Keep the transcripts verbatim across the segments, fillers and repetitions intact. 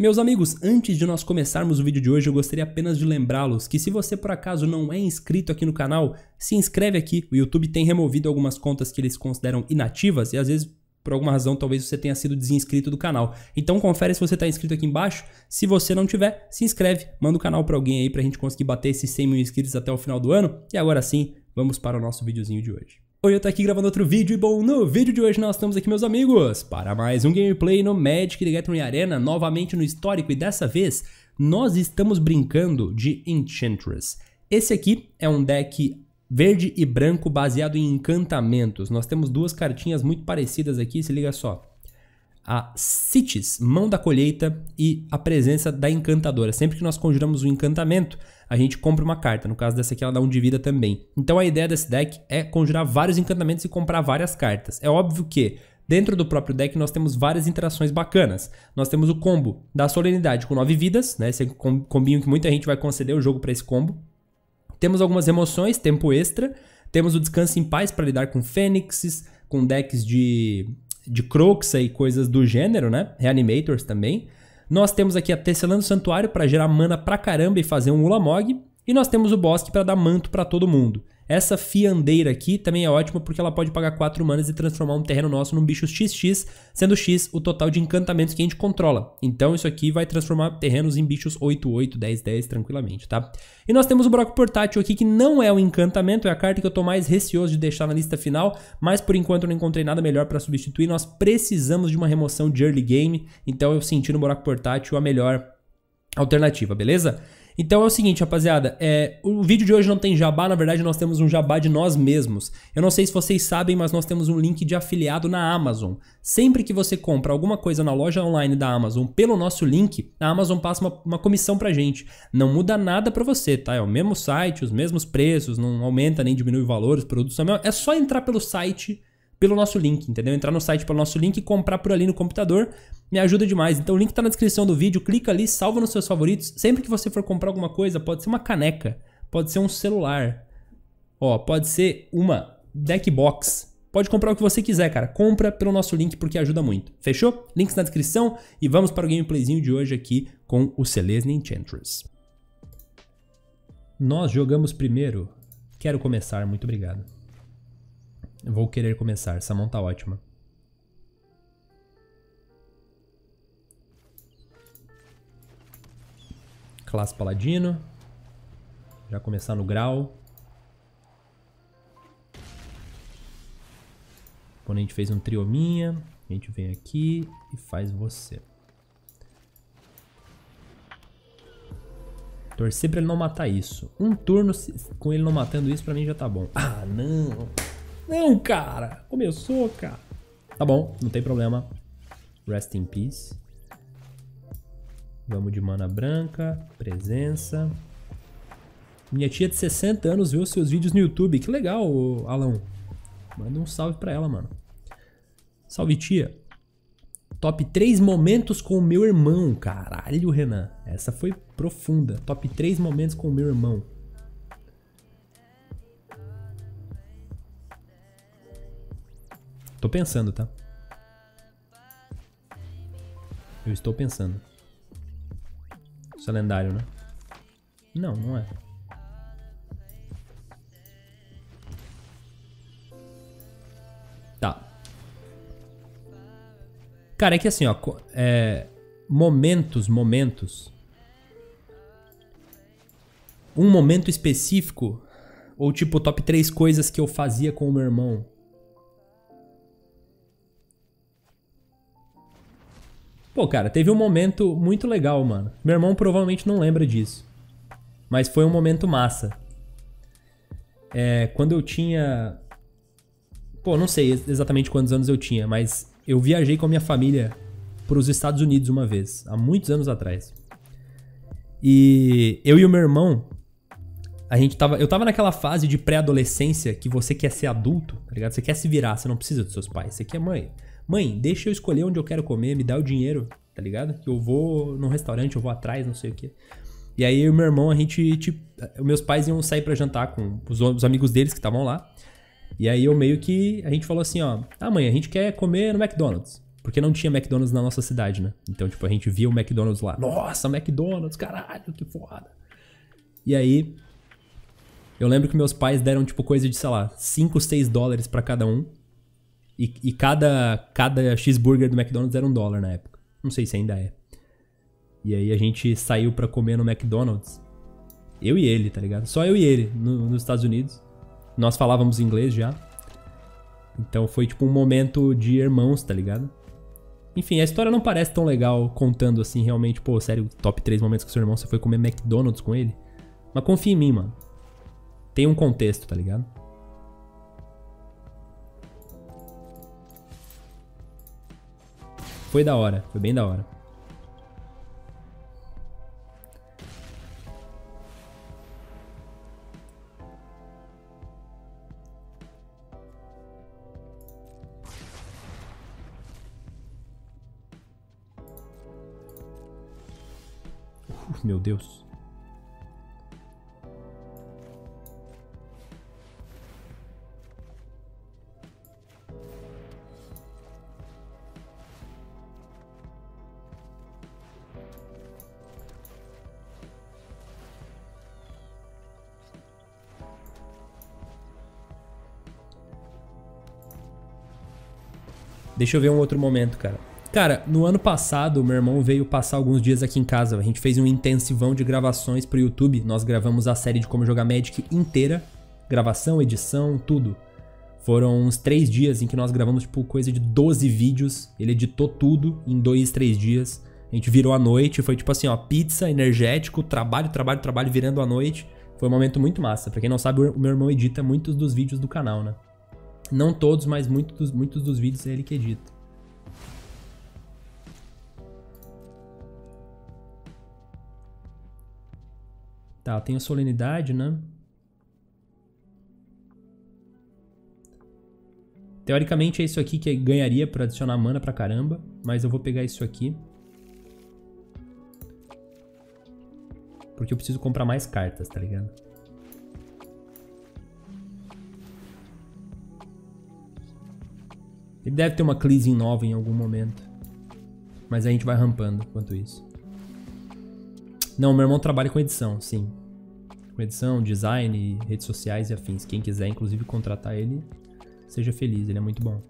Meus amigos, antes de nós começarmos o vídeo de hoje, eu gostaria apenas de lembrá-los que se você por acaso não é inscrito aqui no canal, se inscreve aqui. O YouTube tem removido algumas contas que eles consideram inativas e às vezes, por alguma razão, talvez você tenha sido desinscrito do canal. Então confere se você está inscrito aqui embaixo. Se você não tiver, se inscreve, manda o canal para alguém aí para a gente conseguir bater esses cem mil inscritos até o final do ano. E agora sim, vamos para o nosso videozinho de hoje. Hoje eu tô aqui gravando outro vídeo e bom, no vídeo de hoje nós estamos aqui, meus amigos, para mais um gameplay no Magic: The Gathering Arena, novamente no histórico, e dessa vez nós estamos brincando de Enchantress. Esse aqui é um deck verde e branco baseado em encantamentos. Nós temos duas cartinhas muito parecidas aqui, se liga só. A Sítis, Mão da Colheita, e a Presença da Encantadora. Sempre que nós conjuramos um encantamento, a gente compra uma carta. No caso dessa aqui, ela dá um de vida também. Então a ideia desse deck é conjurar vários encantamentos e comprar várias cartas. É óbvio que dentro do próprio deck nós temos várias interações bacanas. Nós temos o combo da Solenidade com nove vidas, né? Esse é um combinho que muita gente vai conceder o jogo para esse combo. Temos algumas emoções, Tempo Extra. Temos o Descanse em Paz para lidar com Fênixes, com decks de... de Croxa e coisas do gênero, né? Reanimators também. Nós temos aqui a Tecelã do Santuário para gerar mana pra caramba e fazer um Ulamog. E nós temos o Bosque para dar manto pra todo mundo. Essa Fiandeira aqui também é ótima porque ela pode pagar quatro manas e transformar um terreno nosso num bicho xis xis, sendo X o total de encantamentos que a gente controla. Então isso aqui vai transformar terrenos em bichos oito, oito, dez, dez tranquilamente, tá? E nós temos o Buraco Portátil aqui, que não é um encantamento, é a carta que eu tô mais receoso de deixar na lista final, mas por enquanto eu não encontrei nada melhor para substituir. Nós precisamos de uma remoção de early game, então eu senti no Buraco Portátil a melhor alternativa, beleza? Então é o seguinte, rapaziada, é, o vídeo de hoje não tem jabá, na verdade nós temos um jabá de nós mesmos. Eu não sei se vocês sabem, mas nós temos um link de afiliado na Amazon. Sempre que você compra alguma coisa na loja online da Amazon pelo nosso link, a Amazon passa uma, uma comissão pra gente. Não muda nada pra você, tá? É o mesmo site, os mesmos preços, não aumenta nem diminui o valor, os produtos são... É só entrar pelo site... pelo nosso link, entendeu? Entrar no site pelo nosso link e comprar por ali no computador me ajuda demais. Então o link tá na descrição do vídeo, clica ali, salva nos seus favoritos. Sempre que você for comprar alguma coisa, pode ser uma caneca, pode ser um celular, ó, pode ser uma deck box. Pode comprar o que você quiser, cara. Compra pelo nosso link porque ajuda muito. Fechou? Links na descrição e vamos para o gameplayzinho de hoje aqui com o Selesnya Enchantress. Nós jogamos primeiro. Quero começar, muito obrigado. Eu vou querer começar, essa mão tá ótima. Classe Paladino. Já começar no grau. O oponente fez um triominha. A gente vem aqui e faz você. Torcer pra ele não matar isso. Um turno com ele não matando isso pra mim já tá bom. Ah, não! Não, cara! Começou, cara! Tá bom, não tem problema. Rest in peace. Vamos de mana branca, presença. Minha tia de sessenta anos viu seus vídeos no YouTube. Que legal, Alão. Manda um salve pra ela, mano. Salve, tia. Top três momentos com o meu irmão. Caralho, Renan. Essa foi profunda. Top três momentos com o meu irmão. Tô pensando, tá? Eu estou pensando. Isso é lendário, né? Não, não é. Tá. Cara, é que assim, ó. É... Momentos, momentos. Um momento específico. Ou tipo, top três coisas que eu fazia com o meu irmão. Pô, cara, teve um momento muito legal, mano. Meu irmão provavelmente não lembra disso. Mas foi um momento massa. É, quando eu tinha... Pô, não sei exatamente quantos anos eu tinha, mas eu viajei com a minha família para os Estados Unidos uma vez, há muitos anos atrás. E eu e o meu irmão, a gente tava... Eu tava naquela fase de pré-adolescência que você quer ser adulto, tá ligado? Você quer se virar, você não precisa dos seus pais, você quer mãe. Mãe, deixa eu escolher onde eu quero comer, me dá o dinheiro, tá ligado? Que eu vou num restaurante, eu vou atrás, não sei o quê. E aí eu e meu irmão, a gente, tipo, meus pais iam sair pra jantar com os, os amigos deles que estavam lá. E aí eu meio que, a gente falou assim, ó, ah mãe, a gente quer comer no McDonald's. Porque não tinha McDonald's na nossa cidade, né? Então, tipo, a gente via o McDonald's lá. Nossa, McDonald's, caralho, que foda. E aí, eu lembro que meus pais deram, tipo, coisa de, sei lá, cinco, seis dólares pra cada um. E, e cada, cada cheeseburger do McDonald's era um dólar na época. Não sei se ainda é. E aí a gente saiu pra comer no McDonald's. Eu e ele, tá ligado? Só eu e ele, no, nos Estados Unidos. Nós falávamos inglês já. Então foi tipo um momento de irmãos, tá ligado? Enfim, a história não parece tão legal contando assim, realmente. Pô, sério, top três momentos com seu irmão, você foi comer McDonald's com ele? Mas confia em mim, mano. Tem um contexto, tá ligado? Foi da hora, foi bem da hora. Meu Deus. Deixa eu ver um outro momento, cara. Cara, no ano passado, meu irmão veio passar alguns dias aqui em casa. A gente fez um intensivão de gravações pro YouTube. Nós gravamos a série de Como Jogar Magic inteira. Gravação, edição, tudo. Foram uns três dias em que nós gravamos, tipo, coisa de doze vídeos. Ele editou tudo em dois, três dias. A gente virou à noite. Foi tipo assim, ó, pizza, energético, trabalho, trabalho, trabalho, virando à noite. Foi um momento muito massa. Pra quem não sabe, o meu irmão edita muitos dos vídeos do canal, né? Não todos, mas muitos, muitos dos vídeos é ele que edita. Tá, tem a Solenidade, né? Teoricamente é isso aqui que ganharia pra adicionar mana pra caramba. Mas eu vou pegar isso aqui. Porque eu preciso comprar mais cartas, tá ligado? Ele deve ter uma cleansing nova em algum momento. Mas a gente vai rampando enquanto isso. Não, meu irmão trabalha com edição, sim. Com edição, design, redes sociais e afins. Quem quiser, inclusive, contratar ele, seja feliz, ele é muito bom.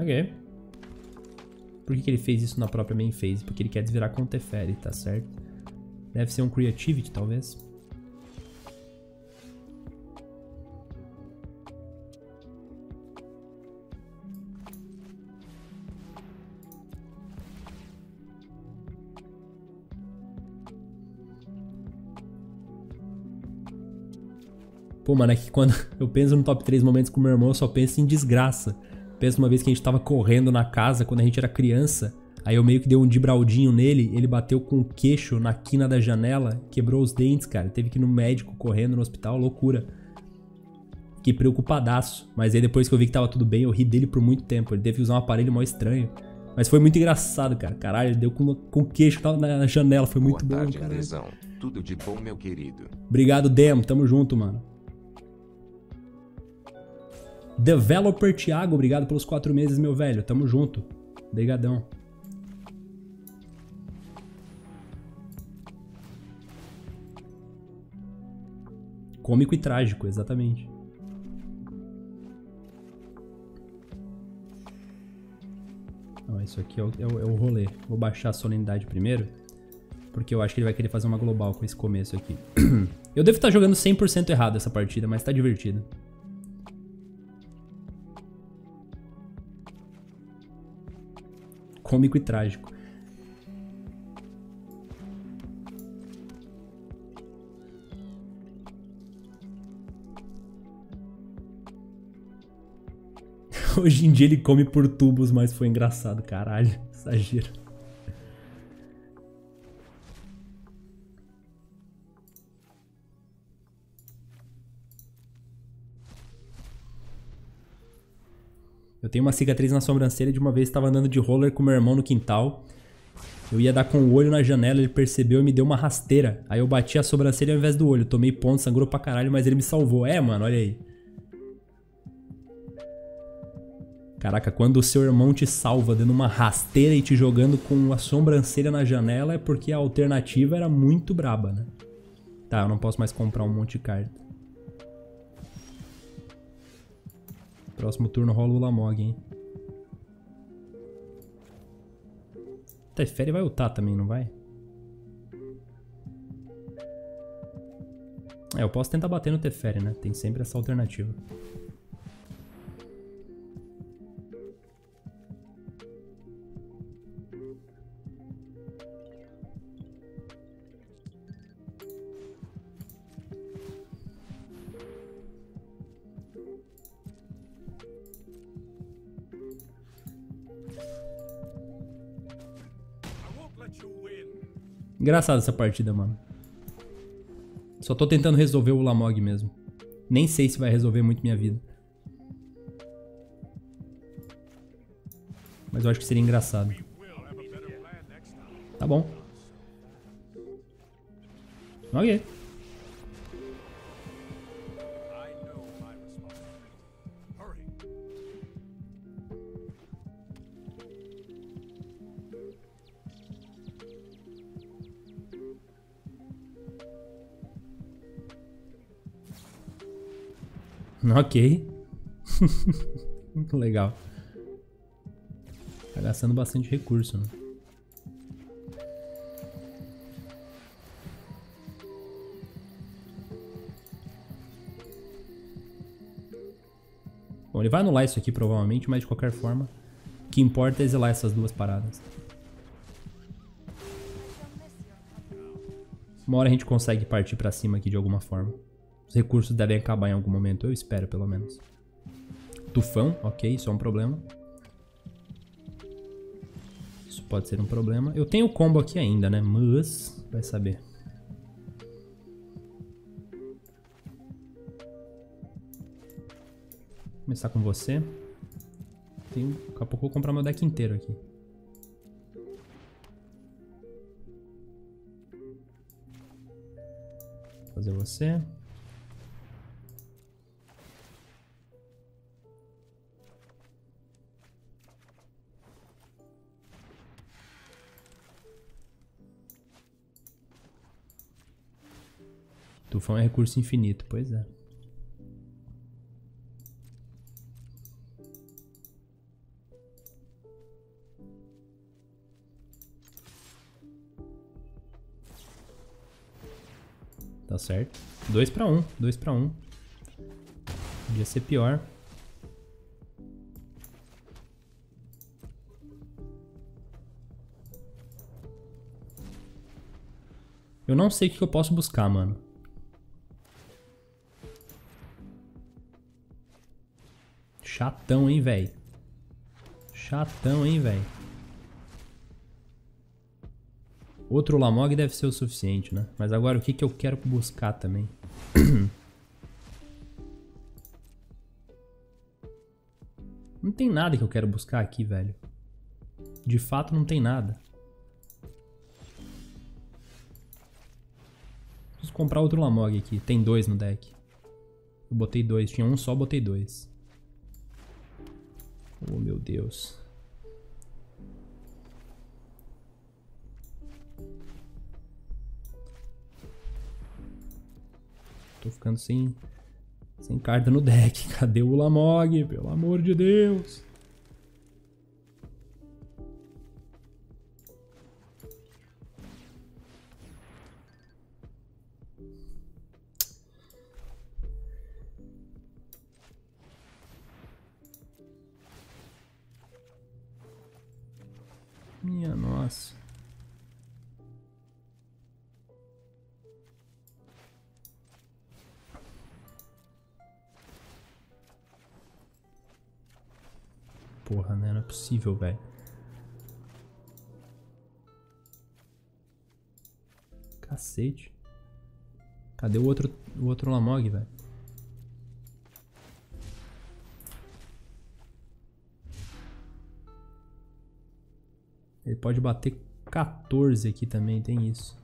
Ok. Por que que ele fez isso na própria main phase? Porque ele quer desvirar com o Teferi, tá certo? Deve ser um Creativity, talvez. Pô, mano, é que quando eu penso no top três momentos com meu irmão, eu só penso em desgraça. Penso uma vez que a gente tava correndo na casa quando a gente era criança. Aí eu meio que dei um dibraldinho nele, ele bateu com o queixo na quina da janela, quebrou os dentes, cara. Teve que ir no médico, correndo no hospital, loucura. Fiquei preocupadaço. Mas aí depois que eu vi que tava tudo bem, eu ri dele por muito tempo. Ele teve que usar um aparelho mó estranho. Mas foi muito engraçado, cara. Caralho, ele deu com, com o queixo na janela. Foi muito bom, cara. Tudo de bom, meu querido. Obrigado, Demo. Tamo junto, mano. Developer Thiago, obrigado pelos quatro meses, meu velho. Tamo junto. Obrigadão. Cômico e trágico, exatamente. Não, isso aqui é o, é, o, é o rolê. Vou baixar a Solenidade primeiro, porque eu acho que ele vai querer fazer uma global com esse começo aqui. Eu devo estar jogando cem por cento errado essa partida, mas tá divertido. Cômico e trágico. Hoje em dia ele come por tubos, mas foi engraçado, caralho, exagero. Eu tenho uma cicatriz na sobrancelha de uma vez que estava andando de roller com meu irmão no quintal. Eu ia dar com o olho na janela, ele percebeu e me deu uma rasteira. Aí eu bati a sobrancelha ao invés do olho. Tomei ponto, sangrou pra caralho, mas ele me salvou. É, mano, olha aí. Caraca, quando o seu irmão te salva dando uma rasteira e te jogando com a sobrancelha na janela é porque a alternativa era muito braba, né? Tá, eu não posso mais comprar um monte de carta. Próximo turno rola o Ulamog, hein? Teferi vai ultar também, não vai? É, eu posso tentar bater no Teferi, né? Tem sempre essa alternativa. Engraçada essa partida, mano. Só tô tentando resolver o Ulamog mesmo. Nem sei se vai resolver muito minha vida. Mas eu acho que seria engraçado. Tá bom. Ok. Ok. Muito legal. Tá gastando bastante recurso, né? Bom, ele vai anular isso aqui provavelmente, mas de qualquer forma, o que importa é exilar essas duas paradas. Uma hora a gente consegue partir pra cima aqui de alguma forma. Os recursos devem acabar em algum momento, eu espero pelo menos. Tufão, ok, isso é um problema. Isso pode ser um problema. Eu tenho o combo aqui ainda, né? Mas, vai saber. Vou começar com você. Tenho... Daqui a pouco eu vou comprar meu deck inteiro aqui. Vou fazer você. Tufão é recurso infinito, pois é. Tá certo. Dois pra um, dois pra um. Podia ser pior. Eu não sei o que eu posso buscar, mano. Chatão, hein, velho? Chatão, hein, velho? Outro Ulamog deve ser o suficiente, né? Mas agora o que, que eu quero buscar também? Não tem nada que eu quero buscar aqui, velho. De fato, não tem nada. Preciso comprar outro Ulamog aqui. Tem dois no deck. Eu botei dois. Tinha um só, botei dois. Oh, meu Deus. Tô ficando sem, sem carta no deck. Cadê o Ulamog? Pelo amor de Deus. Minha nossa. Porra, né? Não é possível, velho. Cacete. Cadê o outro, o outro Ulamog, velho? Ele pode bater quatorze aqui também, tem isso.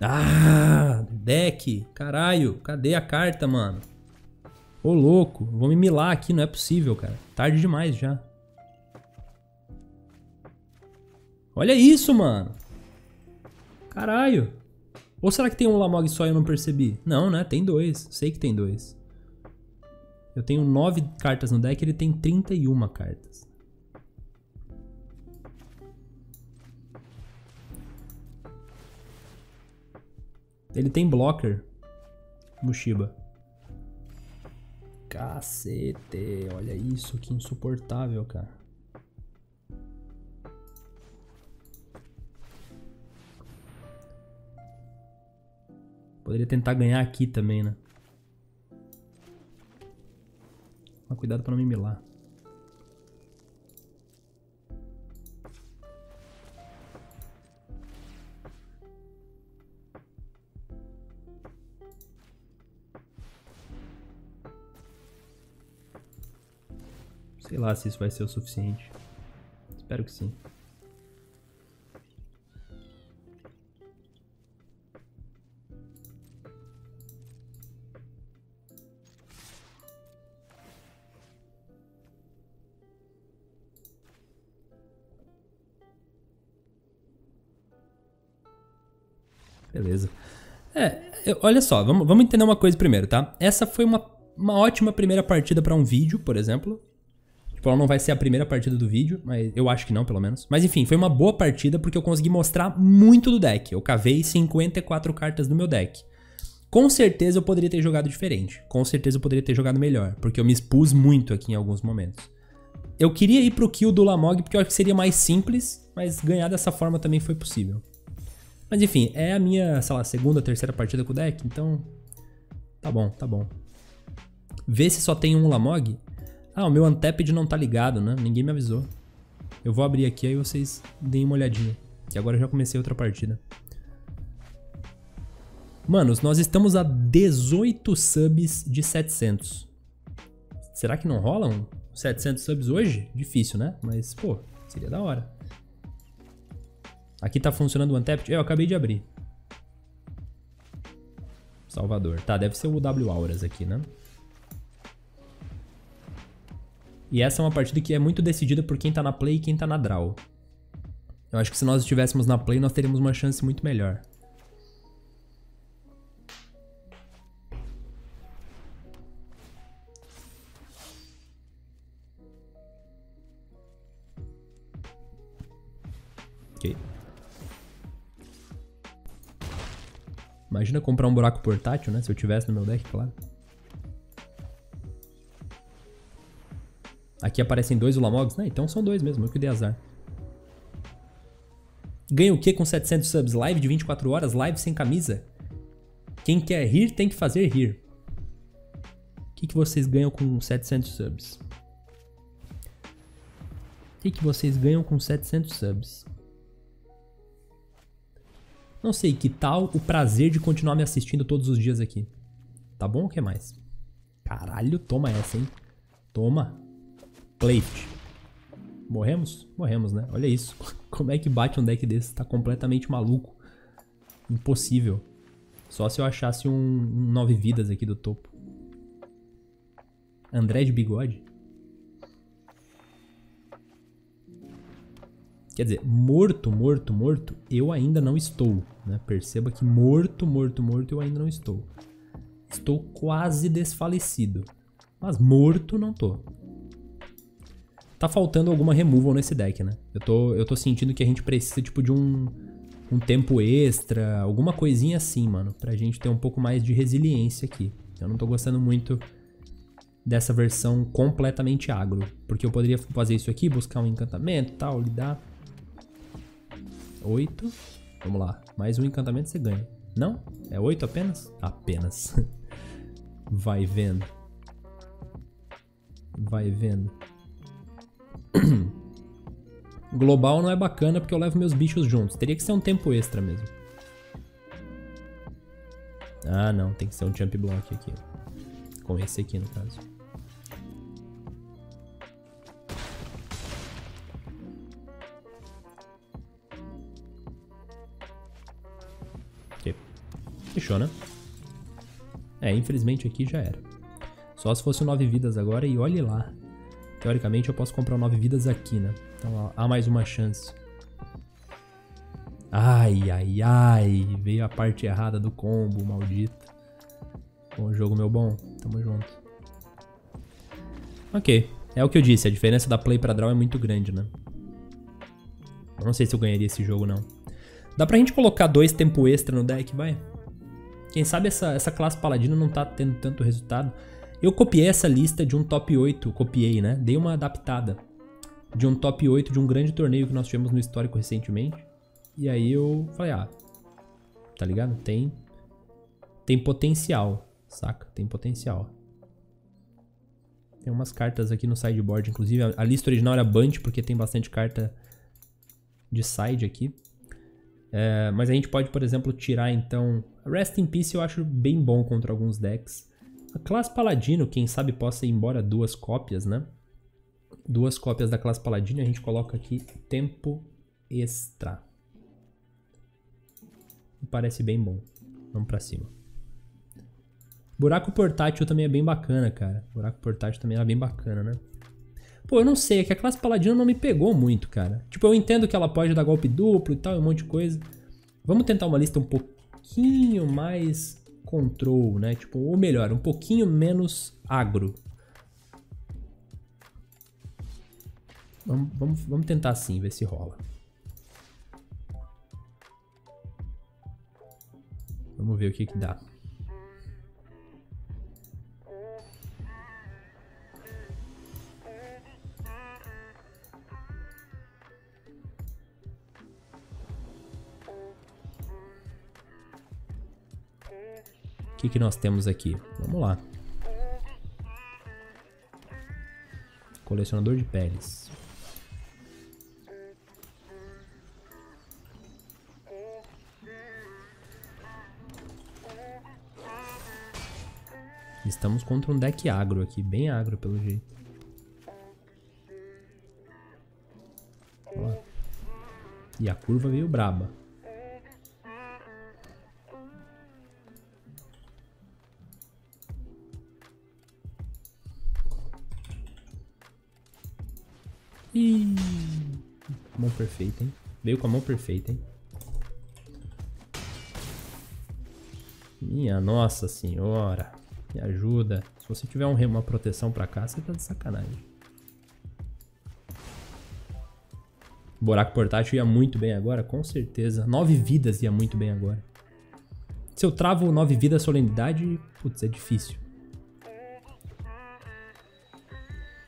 Ah, deck, caralho, cadê a carta, mano? Ô, louco, vou me milar aqui, não é possível, cara. Tarde demais já. Olha isso, mano. Caralho. Ou será que tem um Ulamog só e eu não percebi? Não, né? Tem dois. Sei que tem dois. Eu tenho nove cartas no deck, ele tem trinta e uma cartas. Ele tem blocker. Mushiba. Cacete. Olha isso, que insuportável, cara. Poderia tentar ganhar aqui também, né? Mas cuidado pra não me milar. Sei lá se isso vai ser o suficiente. Espero que sim. Beleza. É, eu, olha só, vamos, vamos entender uma coisa primeiro, tá? Essa foi uma, uma ótima primeira partida pra um vídeo, por exemplo. Tipo, ela não vai ser a primeira partida do vídeo, mas eu acho que não, pelo menos. Mas enfim, foi uma boa partida porque eu consegui mostrar muito do deck. Eu cavei cinquenta e quatro cartas no meu deck. Com certeza eu poderia ter jogado diferente. Com certeza eu poderia ter jogado melhor, porque eu me expus muito aqui em alguns momentos. Eu queria ir pro kill do Ulamog porque eu acho que seria mais simples, mas ganhar dessa forma também foi possível. Mas enfim, é a minha, sei lá, segunda, terceira partida com o deck, então... Tá bom, tá bom. Vê se só tem um Ulamog. Ah, o meu Untapped não tá ligado, né? Ninguém me avisou. Eu vou abrir aqui, aí vocês deem uma olhadinha. Que agora eu já comecei outra partida. Manos, nós estamos a dezoito subs de setecentos. Será que não rolam setecentos subs hoje? Difícil, né? Mas, pô, seria da hora. Aqui tá funcionando o Untapped. Eu acabei de abrir. Salvador. Tá, deve ser o W-Auras aqui, né? E essa é uma partida que é muito decidida por quem tá na play e quem tá na draw. Eu acho que se nós estivéssemos na play, nós teríamos uma chance muito melhor. Ok. Imagina comprar um buraco portátil, né? Se eu tivesse no meu deck, claro. Aqui aparecem dois Ulamogs. Né? Então são dois mesmo, eu que dei azar. Ganho o que com setecentos subs? Live de vinte e quatro horas, live sem camisa? Quem quer rir tem que fazer rir. O que, que vocês ganham com setecentos subs? O que, que vocês ganham com setecentos subs? Não sei, que tal o prazer de continuar me assistindo todos os dias aqui? Tá bom? O que mais? Caralho, toma essa, hein? Toma. Plate. Morremos? Morremos, né? Olha isso. Como é que bate um deck desse? Tá completamente maluco. Impossível. Só se eu achasse um, um nove vidas aqui do topo. André de bigode? Quer dizer, morto, morto, morto, eu ainda não estou, né? Perceba que morto, morto, morto, eu ainda não estou. Estou quase desfalecido. Mas morto não tô. Tá faltando alguma removal nesse deck, né? Eu tô, eu tô sentindo que a gente precisa, tipo, de um, um tempo extra, alguma coisinha assim, mano. Pra gente ter um pouco mais de resiliência aqui. Eu não tô gostando muito dessa versão completamente agro. Porque eu poderia fazer isso aqui, buscar um encantamento e tal, lidar... oito. Vamos lá. Mais um encantamento você ganha. Não? É oito apenas? Apenas. Vai vendo. Vai vendo. Global não é bacana porque eu levo meus bichos juntos. Teria que ser um tempo extra mesmo. Ah, não. Tem que ser um jump block aqui. Com esse aqui, no caso. porque fechou, né? É, infelizmente aqui já era. Só se fosse nove vidas agora e olhe lá. Teoricamente eu posso comprar nove vidas aqui, né? Então há mais uma chance. Ai, ai, ai. Veio a parte errada do combo, maldito. Bom jogo, meu bom. Tamo junto. Ok. É o que eu disse. A diferença da play pra draw é muito grande, né? Eu não sei se eu ganharia esse jogo, não. Dá pra gente colocar dois tempo extra no deck, vai? Quem sabe essa, essa classe paladino não tá tendo tanto resultado. Eu copiei essa lista de um top oito. Copiei, né? Dei uma adaptada. De um top oito de um grande torneio que nós tivemos no histórico recentemente. E aí eu falei, ah, tá ligado? Tem, tem potencial, saca? Tem potencial. Tem umas cartas aqui no sideboard, inclusive. A, a lista original era Bunch, porque tem bastante carta de side aqui. É, mas a gente pode, por exemplo, tirar, então... Rest in Peace eu acho bem bom contra alguns decks. A classe Paladino, quem sabe possa ir embora duas cópias, né? Duas cópias da classe Paladino e a gente coloca aqui Tempo Extra. Parece bem bom. Vamos pra cima. Buraco portátil também é bem bacana, cara. Buraco portátil também é bem bacana, né? Pô, eu não sei. É que a classe paladino não me pegou muito, cara. Tipo, eu entendo que ela pode dar golpe duplo e tal, um monte de coisa. Vamos tentar uma lista um pouquinho mais control, né? Tipo, ou melhor, um pouquinho menos agro. Vamos, vamos, vamos tentar assim, ver se rola. Vamos ver o que que dá. O que que nós temos aqui? Vamos lá. Colecionador de peles. Estamos contra um deck agro aqui, bem agro pelo jeito. Ó. E a curva veio braba. Ih, mão perfeita, hein? Veio com a mão perfeita, hein? Minha nossa senhora. Me ajuda. Se você tiver um, uma proteção pra cá, você tá de sacanagem. Buraco portátil ia muito bem agora, com certeza. Nove vidas ia muito bem agora. Se eu travo nove vidas solenidade, putz, é difícil.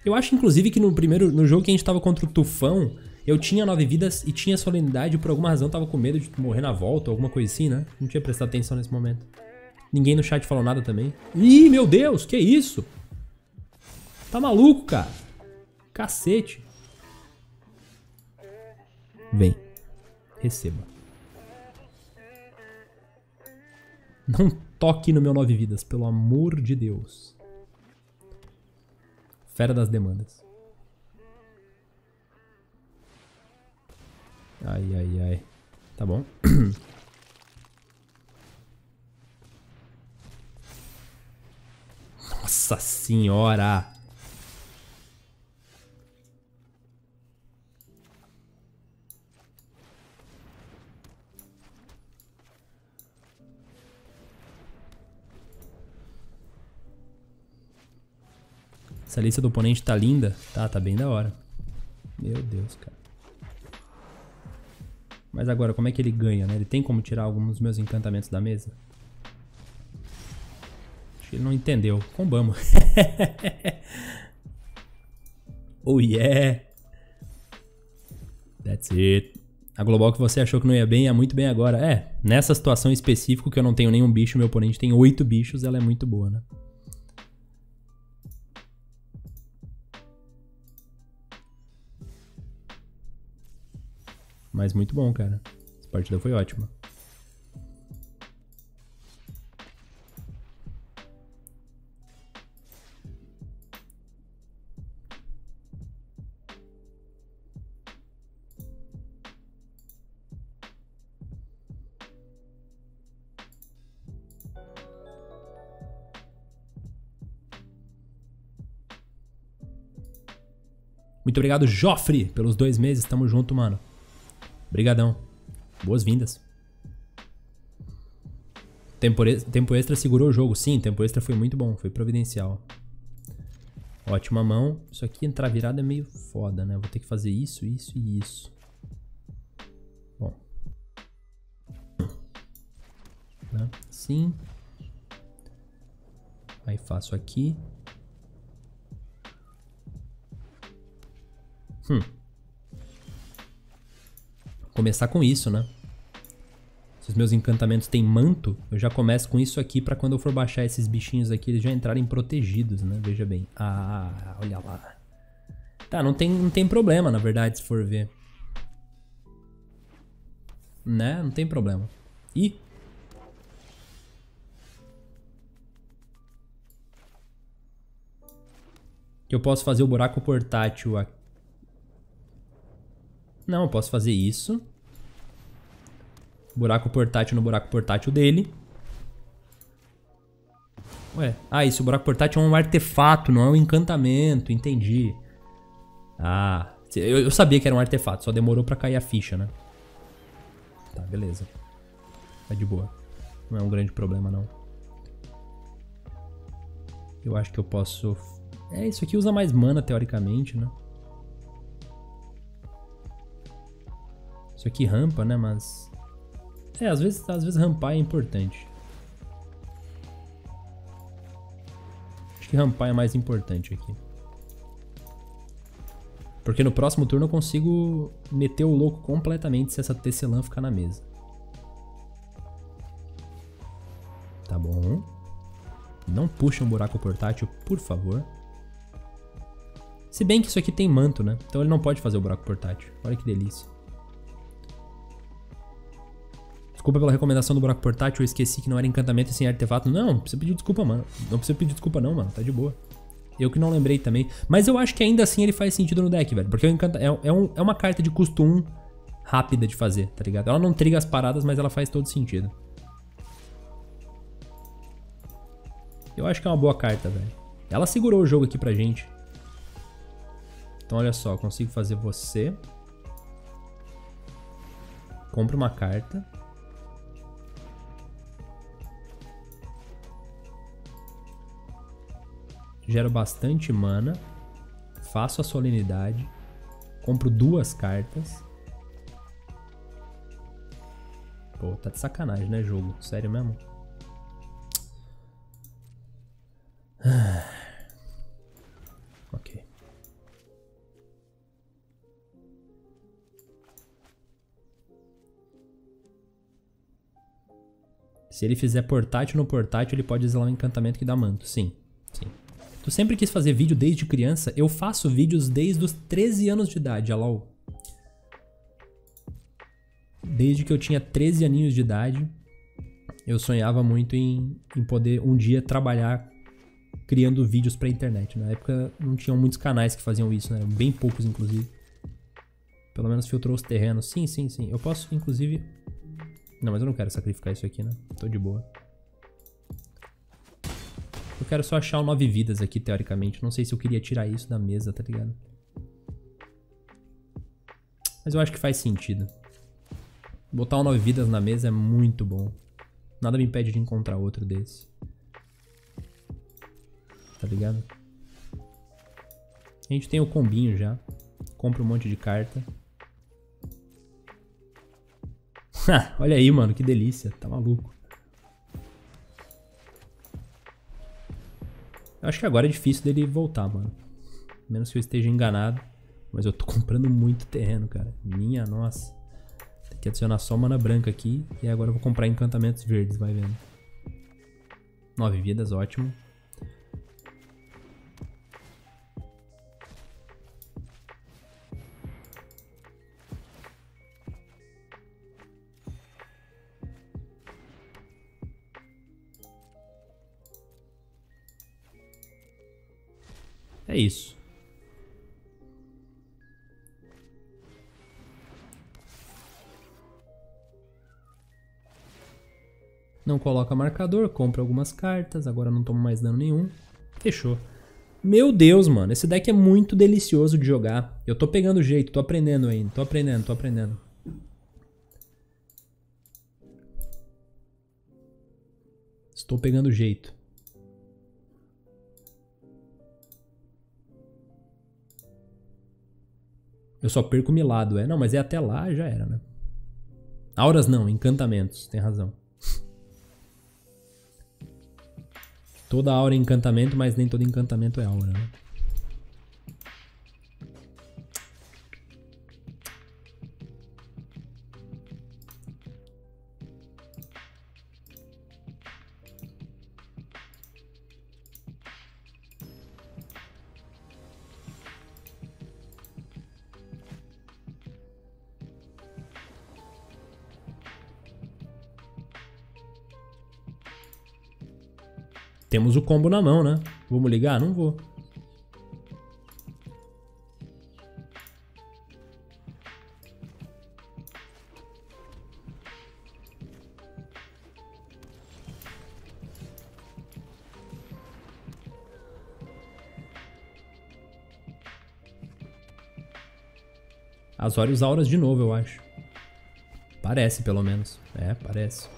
Eu acho, inclusive, que no primeiro no jogo que a gente tava contra o Tufão, eu tinha nove vidas e tinha solenidade e por alguma razão tava com medo de morrer na volta, alguma coisa assim, né? Não tinha prestado atenção nesse momento. Ninguém no chat falou nada também. Ih, meu Deus, que isso? Tá maluco, cara? Cacete. Vem. Receba. Não toque no meu nove vidas, pelo amor de Deus. Fera das demandas. Ai, ai, ai. Tá bom. Nossa senhora! Essa lista do oponente tá linda. Tá, tá bem da hora. Meu Deus, cara. Mas agora, como é que ele ganha, né? Ele tem como tirar alguns dos meus encantamentos da mesa? Ele não entendeu. Combamos. Oh yeah. That's it. A global que você achou que não ia bem é muito bem agora. É, nessa situação específica que eu não tenho nenhum bicho, meu oponente tem oito bichos, ela é muito boa, né? Mas muito bom, cara. Essa partida foi ótima. Muito obrigado, Joffre, pelos dois meses. Tamo junto, mano. Obrigadão. Boas-vindas. Tempo, tempo extra segurou o jogo. Sim, tempo extra foi muito bom. Foi providencial. Ótima mão. Isso aqui entrar virada é meio foda, né? Eu vou ter que fazer isso, isso e isso. Bom. Assim. Aí faço aqui. Hum. Vou começar com isso, né? Se os meus encantamentos têm manto, eu já começo com isso aqui pra quando eu for baixar esses bichinhos aqui, eles já entrarem protegidos, né? Veja bem. Ah, olha lá. Tá, não tem, não tem problema, na verdade, se for ver. Né? Não tem problema. Ih! Que eu posso fazer o buraco portátil aqui. Não, eu posso fazer isso. Buraco portátil no buraco portátil dele. Ué, ah, isso, o buraco portátil é um artefato, não é um encantamento, entendi. Ah, eu, eu sabia que era um artefato, só demorou pra cair a ficha, né? Tá, beleza. Tá de boa. Não é um grande problema, não. Eu acho que eu posso... É, isso aqui usa mais mana, teoricamente, né? Isso aqui rampa, né? Mas... É, às vezes, às vezes rampar é importante. Acho que rampar é mais importante aqui. Porque no próximo turno eu consigo meter o louco completamente se essa Tecelã ficar na mesa. Tá bom. Não puxa um buraco portátil, por favor. Se bem que isso aqui tem manto, né? Então ele não pode fazer o buraco portátil. Olha que delícia. Desculpa pela recomendação do buraco portátil, eu esqueci que não era encantamento e sem artefato. Não, não precisa pedir desculpa, mano. Não precisa pedir desculpa não, mano. Tá de boa. Eu que não lembrei também. Mas eu acho que ainda assim ele faz sentido no deck, velho. Porque o encanta... é, é, um, é uma carta de custo um rápida de fazer, tá ligado? Ela não triga as paradas, mas ela faz todo sentido. Eu acho que é uma boa carta, velho. Ela segurou o jogo aqui pra gente. Então olha só, eu consigo fazer você. Compra uma carta. Gero bastante mana. Faço a solenidade. Compro duas cartas. Pô, tá de sacanagem, né, jogo? Sério mesmo? Ah. Ok. Se ele fizer portátil no portátil, ele pode zelar um encantamento que dá manto. Sim, sim. Tu sempre quis fazer vídeo desde criança? Eu faço vídeos desde os treze anos de idade, alô. Desde que eu tinha treze aninhos de idade, eu sonhava muito em, em poder um dia trabalhar criando vídeos pra internet. Na época não tinham muitos canais que faziam isso, né? Bem poucos, inclusive. Pelo menos filtrou os terrenos. Sim, sim, sim. Eu posso, inclusive... Não, mas eu não quero sacrificar isso aqui, né? Tô de boa. Eu quero só achar o nove vidas aqui, teoricamente. Não sei se eu queria tirar isso da mesa, tá ligado? Mas eu acho que faz sentido. Botar o nove vidas na mesa é muito bom. Nada me impede de encontrar outro desse. Tá ligado? A gente tem o combinho já. Compra um monte de carta. Olha aí, mano. Que delícia. Tá maluco. Eu acho que agora é difícil dele voltar, mano. Menos que eu esteja enganado. Mas eu tô comprando muito terreno, cara. Minha nossa. Tem que adicionar só mana branca aqui. E agora eu vou comprar encantamentos verdes, vai vendo. Nove vidas, ótimo. É isso. Não coloca marcador, compra algumas cartas, agora não tomo mais dano nenhum. Fechou. Meu Deus, mano, esse deck é muito delicioso de jogar. Eu tô pegando o jeito, tô aprendendo ainda, tô aprendendo, tô aprendendo. Estou pegando o jeito. Eu só perco o milado, é. Não, mas é até lá, já era, né? Auras não, encantamentos, tem razão. Toda aura é encantamento, mas nem todo encantamento é aura, né? Temos o combo na mão, né? Vamos ligar? Não vou. Azorius Auras de novo, eu acho. Parece, pelo menos. É, parece.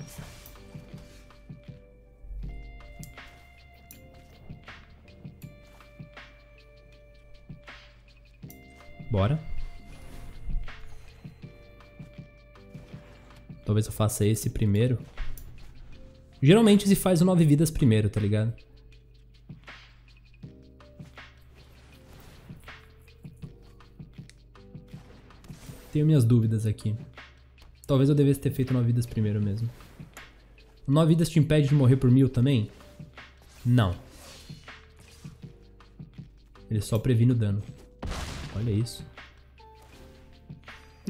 Bora. Talvez eu faça esse primeiro. Geralmente se faz o nove vidas primeiro, tá ligado? Tenho minhas dúvidas aqui. Talvez eu devesse ter feito nove vidas primeiro mesmo. nove vidas te impede de morrer por mil também? Não. Ele só previne o dano. Olha isso.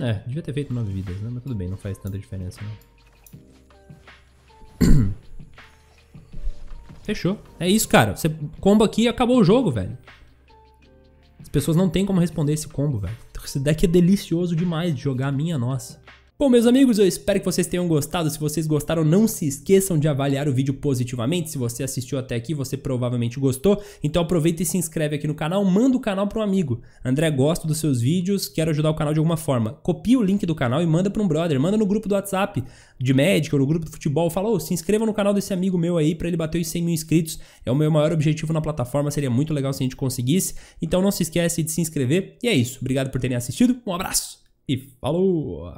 É, devia ter feito nove vidas, né? Mas tudo bem, não faz tanta diferença, não. Fechou. É isso, cara. Você combo aqui e acabou o jogo, velho. As pessoas não têm como responder esse combo, velho. Esse deck é delicioso demais de jogar, minha nossa. Bom, meus amigos, eu espero que vocês tenham gostado. Se vocês gostaram, não se esqueçam de avaliar o vídeo positivamente. Se você assistiu até aqui, você provavelmente gostou. Então aproveita e se inscreve aqui no canal. Manda o canal para um amigo. André, gosto dos seus vídeos, quero ajudar o canal de alguma forma. Copia o link do canal e manda para um brother. Manda no grupo do WhatsApp de Magic ou no grupo do futebol. Fala, oh, se inscreva no canal desse amigo meu aí para ele bater os cem mil inscritos. É o meu maior objetivo na plataforma. Seria muito legal se a gente conseguisse. Então não se esquece de se inscrever. E é isso. Obrigado por terem assistido. Um abraço e falou!